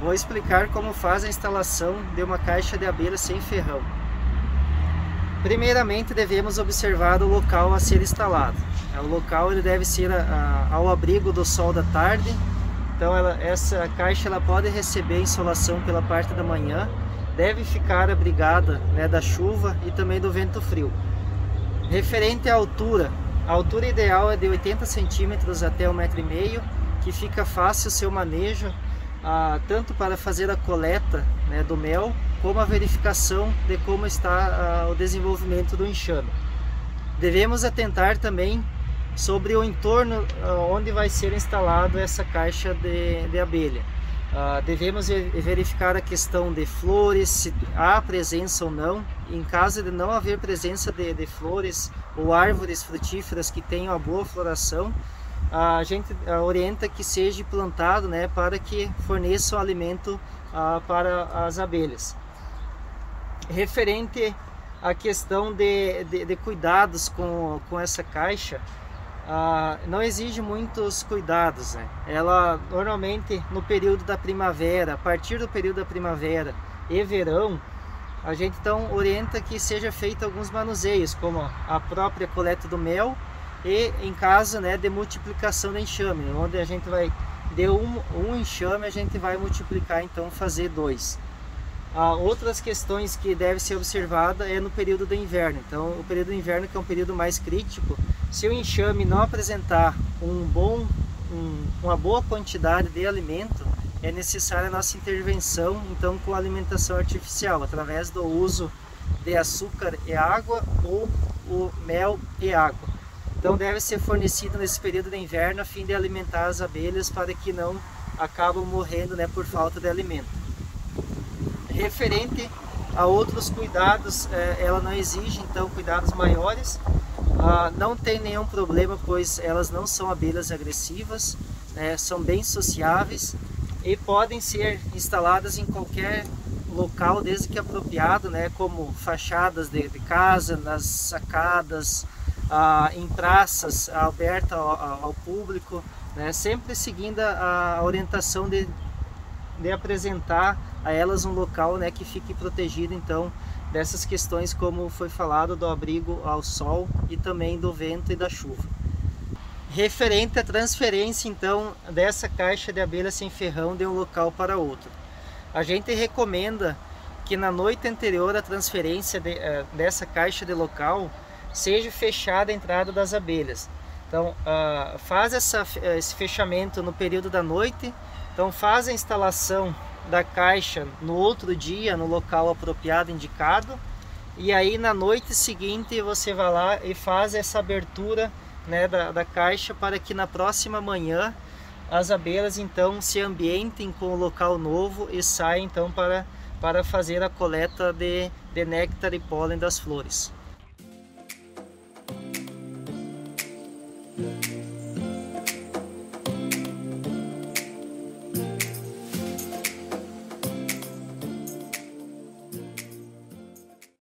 Vou explicar como faz a instalação de uma caixa de abelha sem ferrão. Primeiramente, devemos observar o local a ser instalado. O local ele deve ser ao abrigo do sol da tarde. Então essa caixa ela pode receber insolação pela parte da manhã, deve ficar abrigada, né, da chuva e também do vento frio. Referente à altura, a altura ideal é de 80 centímetros até 1,5 m, que fica fácil o seu manejo, tanto para fazer a coleta, né, do mel, como a verificação de como está o desenvolvimento do enxame. Devemos atentar também sobre o entorno onde vai ser instalado essa caixa de abelha. Devemos verificar a questão de flores, se há presença ou não. Em caso de não haver presença de flores ou árvores frutíferas que tenham a boa floração, a gente orienta que seja plantado, né, para que forneça o alimento para as abelhas. Referente à questão de cuidados com essa caixa, não exige muitos cuidados, né? Ela normalmente no período da primavera, a partir do período da primavera e verão, a gente então orienta que seja feito alguns manuseios, como a própria coleta do mel e em caso, né, de multiplicação de enxame, onde a gente vai de um enxame a gente vai multiplicar, então fazer 2. Outras questões que deve ser observada é no período do inverno. Então o período do inverno, que é um período mais crítico, se o enxame não apresentar uma boa quantidade de alimento, é necessária a nossa intervenção então com alimentação artificial, através do uso de açúcar e água ou o mel e água. Então deve ser fornecido nesse período de inverno a fim de alimentar as abelhas para que não acabam morrendo, né, por falta de alimento. Referente a outros cuidados, ela não exige então cuidados maiores. Não tem nenhum problema, pois elas não são abelhas agressivas, né, são bem sociáveis e podem ser instaladas em qualquer local desde que apropriado, né, como fachadas de casa, nas sacadas, em praças abertas ao público, né, sempre seguindo a orientação de apresentar a elas um local, né, que fique protegido então dessas questões, como foi falado, do abrigo ao sol e também do vento e da chuva. Referente à transferência então dessa caixa de abelha sem ferrão de um local para outro, a gente recomenda que na noite anterior à transferência dessa caixa de local seja fechada a entrada das abelhas. Então faz esse fechamento no período da noite, então faz a instalação da caixa no outro dia, no local apropriado, indicado, e aí na noite seguinte você vai lá e faz essa abertura, né, da caixa, para que na próxima manhã as abelhas então se ambientem com o local novo e saiam então para fazer a coleta de néctar e pólen das flores.